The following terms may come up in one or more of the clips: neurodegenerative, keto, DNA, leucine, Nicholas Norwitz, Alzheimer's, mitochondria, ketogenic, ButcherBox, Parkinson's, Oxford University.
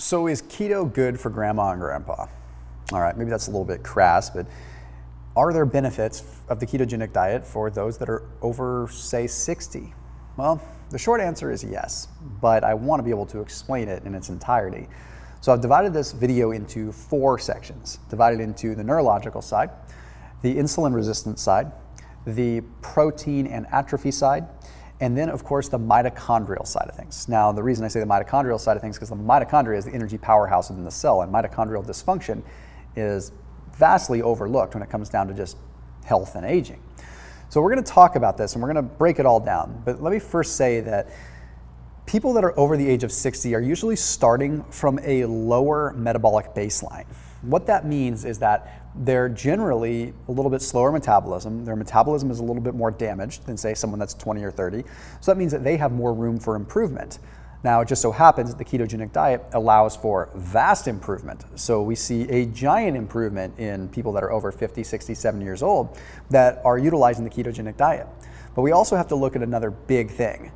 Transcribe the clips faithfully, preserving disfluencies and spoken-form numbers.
So is keto good for grandma and grandpa? All right, maybe that's a little bit crass, but are there benefits of the ketogenic diet for those that are over, say, sixty? Well, the short answer is yes, but I want to be able to explain it in its entirety. So I've divided this video into four sections, divided into the neurological side, the insulin resistance side, the protein and atrophy side, and then of course the mitochondrial side of things. Now the reason I say the mitochondrial side of things is because the mitochondria is the energy powerhouse within the cell, and mitochondrial dysfunction is vastly overlooked when it comes down to just health and aging. So we're going to talk about this and we're going to break it all down, but let me first say that people that are over the age of sixty are usually starting from a lower metabolic baseline. What that means is that they're generally a little bit slower metabolism. Their metabolism is a little bit more damaged than, say, someone that's twenty or thirty. So that means that they have more room for improvement. Now, it just so happens that the ketogenic diet allows for vast improvement. So we see a giant improvement in people that are over fifty, sixty, seventy years old that are utilizing the ketogenic diet. But we also have to look at another big thing.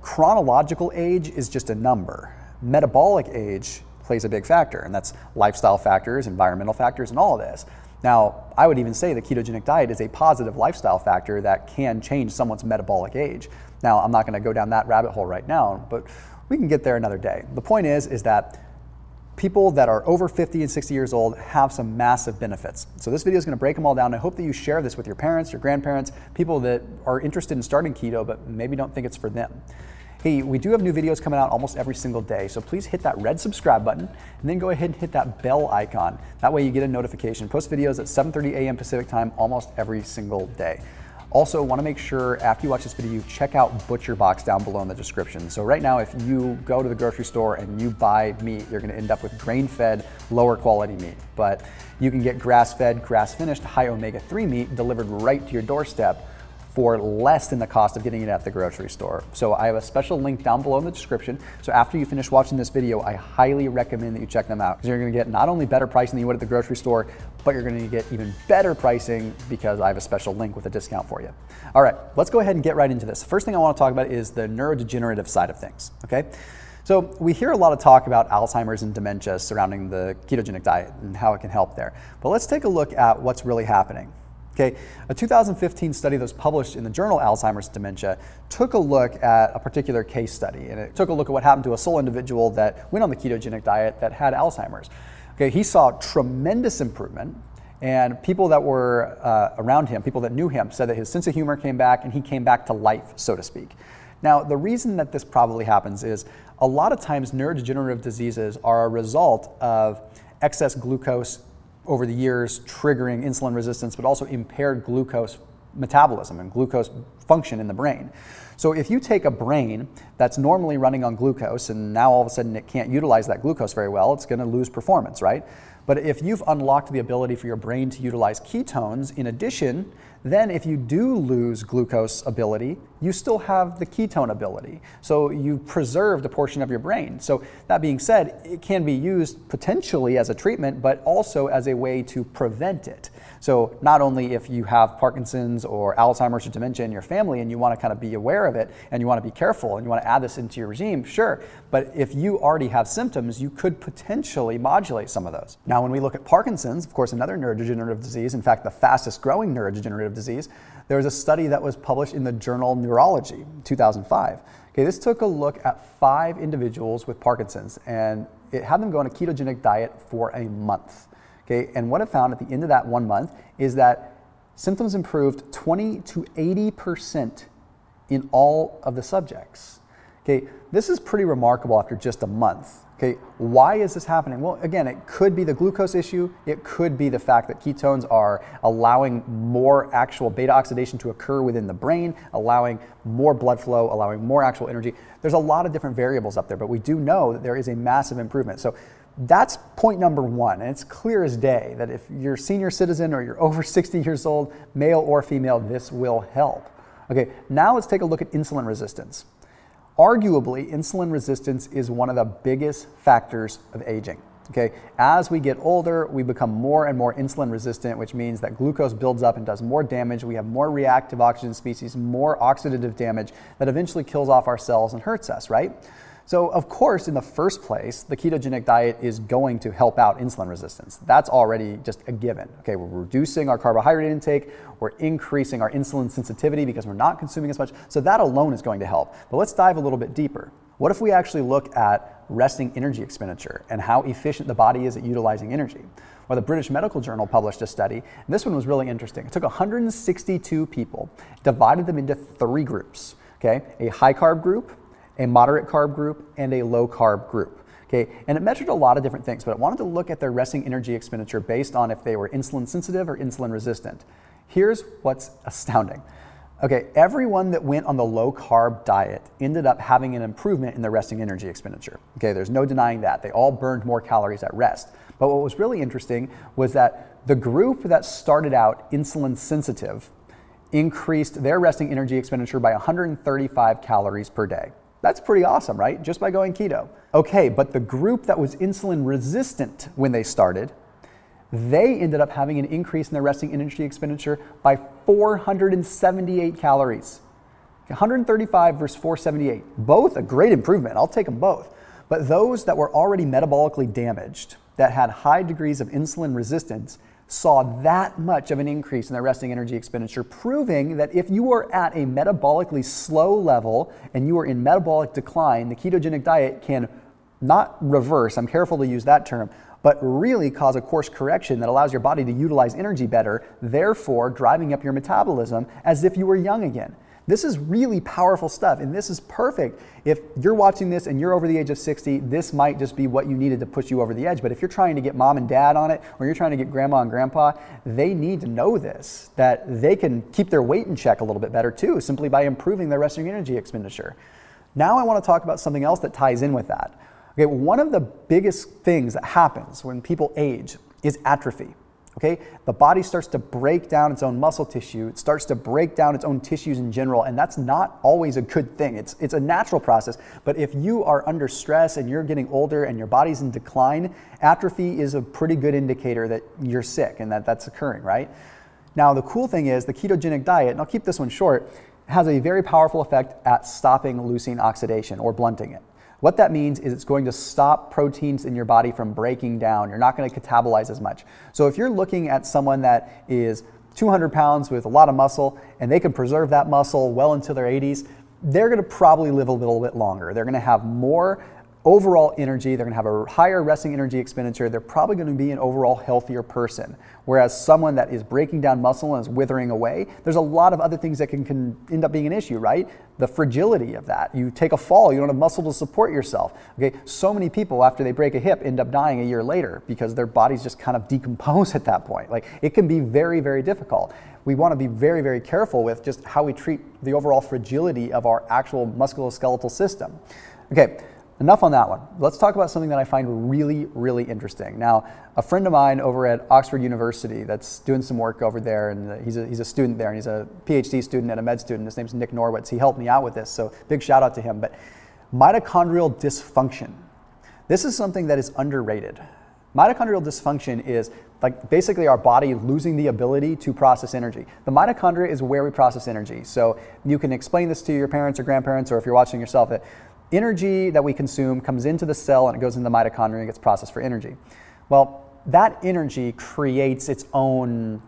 Chronological age is just a number. Metabolic age plays a big factor, and that's lifestyle factors, environmental factors, and all of this. Now, I would even say the ketogenic diet is a positive lifestyle factor that can change someone's metabolic age. Now, I'm not going to go down that rabbit hole right now, but we can get there another day. The point is, is that people that are over fifty and sixty years old have some massive benefits. So this video is going to break them all down. I hope that you share this with your parents, your grandparents, people that are interested in starting keto but maybe don't think it's for them. Hey, we do have new videos coming out almost every single day, so please hit that red subscribe button and then go ahead and hit that bell icon. That way you get a notification. Post videos at seven thirty a m Pacific time almost every single day. Also, want to make sure after you watch this video, you check out ButcherBox down below in the description. So right now, if you go to the grocery store and you buy meat, you're going to end up with grain-fed, lower quality meat. But you can get grass-fed, grass-finished, high omega three meat delivered right to your doorstep for less than the cost of getting it at the grocery store. So I have a special link down below in the description. So after you finish watching this video, I highly recommend that you check them out, because you're gonna get not only better pricing than you would at the grocery store, but you're gonna get even better pricing because I have a special link with a discount for you. All right, let's go ahead and get right into this. First thing I wanna talk about is the neurodegenerative side of things, okay? So we hear a lot of talk about Alzheimer's and dementia surrounding the ketogenic diet and how it can help there. But let's take a look at what's really happening. Okay, a two thousand fifteen study that was published in the journal Alzheimer's and Dementia took a look at a particular case study, and it took a look at what happened to a sole individual that went on the ketogenic diet that had Alzheimer's. Okay, he saw tremendous improvement, and people that were uh, around him, people that knew him, said that his sense of humor came back and he came back to life, so to speak. Now, the reason that this probably happens is a lot of times neurodegenerative diseases are a result of excess glucose over the years, triggering insulin resistance, but also impaired glucose metabolism and glucose function in the brain. So if you take a brain that's normally running on glucose and now all of a sudden it can't utilize that glucose very well, it's going to lose performance, right? But if you've unlocked the ability for your brain to utilize ketones in addition, then if you do lose glucose ability, you still have the ketone ability. So you've preserved a portion of your brain. So that being said, it can be used potentially as a treatment, but also as a way to prevent it. So not only if you have Parkinson's or Alzheimer's or dementia in your family and you want to kind of be aware of it and you want to be careful and you want to add this into your regime, sure. But if you already have symptoms, you could potentially modulate some of those. Now, when we look at Parkinson's, of course, another neurodegenerative disease, in fact, the fastest growing neurodegenerative disease, there was a study that was published in the journal Neurology in two thousand five. Okay, this took a look at five individuals with Parkinson's, and it had them go on a ketogenic diet for a month. Okay, and what it found at the end of that one month is that symptoms improved twenty to eighty percent in all of the subjects. Okay, this is pretty remarkable after just a month. Okay, why is this happening? Well, again, it could be the glucose issue. It could be the fact that ketones are allowing more actual beta oxidation to occur within the brain, allowing more blood flow, allowing more actual energy. There's a lot of different variables up there, but we do know that there is a massive improvement. So that's point number one, and it's clear as day that if you're a senior citizen or you're over sixty years old, male or female, this will help. Okay, now let's take a look at insulin resistance. Arguably, insulin resistance is one of the biggest factors of aging. Okay, as we get older, we become more and more insulin resistant, which means that glucose builds up and does more damage. We have more reactive oxygen species, more oxidative damage that eventually kills off our cells and hurts us, right? So of course, in the first place, the ketogenic diet is going to help out insulin resistance. That's already just a given. Okay, we're reducing our carbohydrate intake, we're increasing our insulin sensitivity because we're not consuming as much, so that alone is going to help. But let's dive a little bit deeper. What if we actually look at resting energy expenditure and how efficient the body is at utilizing energy? Well, the British Medical Journal published a study, and this one was really interesting. It took one hundred sixty-two people, divided them into three groups, okay? A high carb group, a moderate carb group, and a low carb group. Okay, and it measured a lot of different things, but it wanted to look at their resting energy expenditure based on if they were insulin sensitive or insulin resistant. Here's what's astounding. Okay, everyone that went on the low carb diet ended up having an improvement in their resting energy expenditure. Okay, there's no denying that. They all burned more calories at rest. But what was really interesting was that the group that started out insulin sensitive increased their resting energy expenditure by one hundred thirty-five calories per day. That's pretty awesome, right? Just by going keto. Okay, but the group that was insulin resistant when they started, they ended up having an increase in their resting energy expenditure by four hundred seventy-eight calories. one hundred thirty-five versus four hundred seventy-eight, both a great improvement. I'll take them both. But those that were already metabolically damaged, that had high degrees of insulin resistance, saw that much of an increase in their resting energy expenditure, proving that if you are at a metabolically slow level and you are in metabolic decline, the ketogenic diet can not reverse, I'm careful to use that term, but really cause a course correction that allows your body to utilize energy better, therefore driving up your metabolism as if you were young again. This is really powerful stuff, and this is perfect. If you're watching this and you're over the age of sixty, this might just be what you needed to push you over the edge. But if you're trying to get mom and dad on it, or you're trying to get grandma and grandpa, they need to know this, that they can keep their weight in check a little bit better too, simply by improving their resting energy expenditure. Now I want to talk about something else that ties in with that. Okay, one of the biggest things that happens when people age is atrophy. Okay, the body starts to break down its own muscle tissue, it starts to break down its own tissues in general, and that's not always a good thing. It's, it's a natural process, but if you are under stress and you're getting older and your body's in decline, atrophy is a pretty good indicator that you're sick and that that's occurring, right? Now, the cool thing is the ketogenic diet, and I'll keep this one short, has a very powerful effect at stopping leucine oxidation or blunting it. What that means is it's going to stop proteins in your body from breaking down. You're not going to catabolize as much. So if you're looking at someone that is two hundred pounds with a lot of muscle and they can preserve that muscle well into their eighties, they're going to probably live a little bit longer. They're going to have more overall energy, they're going to have a higher resting energy expenditure, they're probably going to be an overall healthier person. Whereas someone that is breaking down muscle and is withering away, there's a lot of other things that can, can end up being an issue, right? The fragility of that. You take a fall, you don't have muscle to support yourself. Okay, so many people after they break a hip end up dying a year later because their bodies just kind of decompose at that point. Like, it can be very, very difficult. We want to be very, very careful with just how we treat the overall fragility of our actual musculoskeletal system. Okay. Enough on that one. Let's talk about something that I find really, really interesting. Now, a friend of mine over at Oxford University that's doing some work over there, and he's a, he's a student there, and he's a PhD student and a med student. His name's Nick Norwitz. He helped me out with this, so big shout out to him. But mitochondrial dysfunction. This is something that is underrated. Mitochondrial dysfunction is like basically our body losing the ability to process energy. The mitochondria is where we process energy. So you can explain this to your parents or grandparents, or if you're watching yourself, that energy that we consume comes into the cell and it goes into the mitochondria and gets processed for energy. Well, that energy creates its own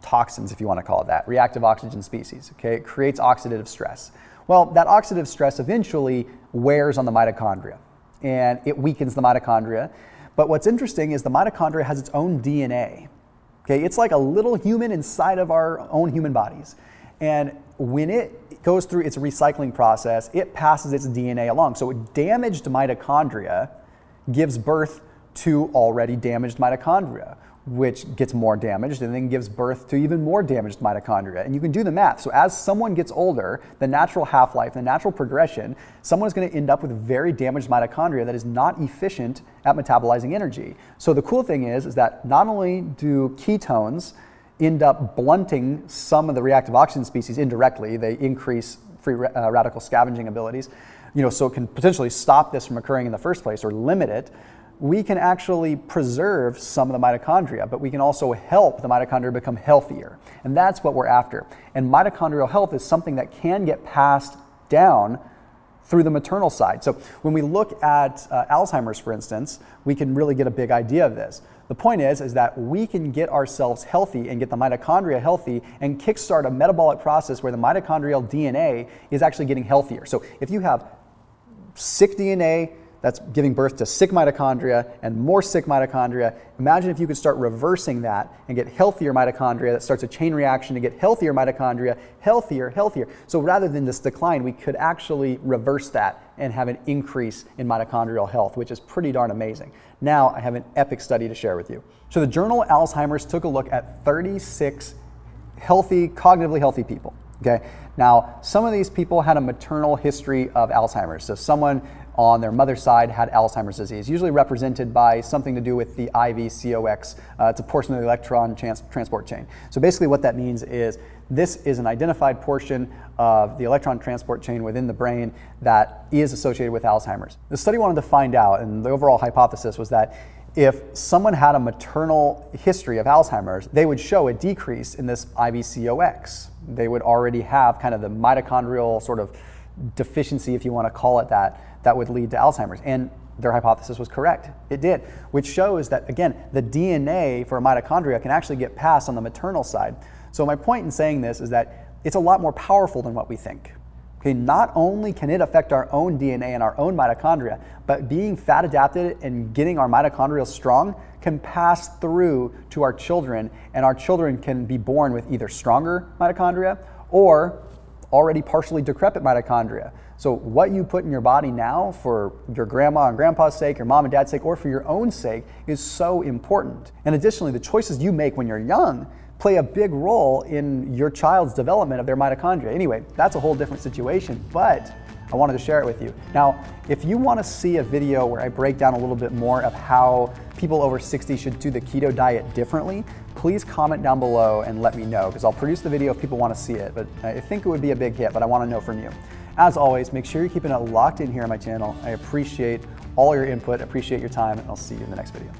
toxins, if you want to call it that, reactive oxygen species, okay? It creates oxidative stress. Well, that oxidative stress eventually wears on the mitochondria and it weakens the mitochondria. But what's interesting is the mitochondria has its own D N A, okay? It's like a little human inside of our own human bodies. And when it goes through its recycling process, it passes its D N A along. So damaged mitochondria gives birth to already damaged mitochondria, which gets more damaged and then gives birth to even more damaged mitochondria. And you can do the math. So as someone gets older, the natural half-life, the natural progression, someone is going to end up with very damaged mitochondria that is not efficient at metabolizing energy. So the cool thing is, is that not only do ketones end up blunting some of the reactive oxygen species indirectly. They increase free uh, radical scavenging abilities, you know, so it can potentially stop this from occurring in the first place or limit it. We can actually preserve some of the mitochondria, but we can also help the mitochondria become healthier. And that's what we're after. And mitochondrial health is something that can get passed down through the maternal side. So when we look at uh, Alzheimer's, for instance, we can really get a big idea of this. The point is, is that we can get ourselves healthy and get the mitochondria healthy and kickstart a metabolic process where the mitochondrial D N A is actually getting healthier. So if you have sick D N A, that's giving birth to sick mitochondria and more sick mitochondria. Imagine if you could start reversing that and get healthier mitochondria. That starts a chain reaction to get healthier mitochondria, healthier, healthier. So rather than this decline, we could actually reverse that and have an increase in mitochondrial health, which is pretty darn amazing. Now I have an epic study to share with you. So the journal Alzheimer's took a look at thirty-six healthy, cognitively healthy people. Okay. Now, some of these people had a maternal history of Alzheimer's. So someone on their mother's side had Alzheimer's disease, usually represented by something to do with the I V C O X. Uh, it's a portion of the electron trans transport chain. So basically what that means is this is an identified portion of the electron transport chain within the brain that is associated with Alzheimer's. The study wanted to find out, and the overall hypothesis was that if someone had a maternal history of Alzheimer's, they would show a decrease in this I V C O X. They would already have kind of the mitochondrial sort of deficiency, if you want to call it that, that would lead to Alzheimer's. And their hypothesis was correct. It did, which shows that, again, the D N A for a mitochondria can actually get passed on the maternal side. So my point in saying this is that it's a lot more powerful than what we think. Okay, not only can it affect our own D N A and our own mitochondria, but being fat adapted and getting our mitochondria strong can pass through to our children, and our children can be born with either stronger mitochondria or already partially decrepit mitochondria. So what you put in your body now for your grandma and grandpa's sake, your mom and dad's sake, or for your own sake is so important. And additionally, the choices you make when you're young play a big role in your child's development of their mitochondria. Anyway, that's a whole different situation, but I wanted to share it with you. Now, if you want to see a video where I break down a little bit more of how people over sixty should do the keto diet differently, please comment down below and let me know, because I'll produce the video if people want to see it. But I think it would be a big hit, but I want to know from you. As always, make sure you're keeping it locked in here on my channel. I appreciate all your input, appreciate your time, and I'll see you in the next video.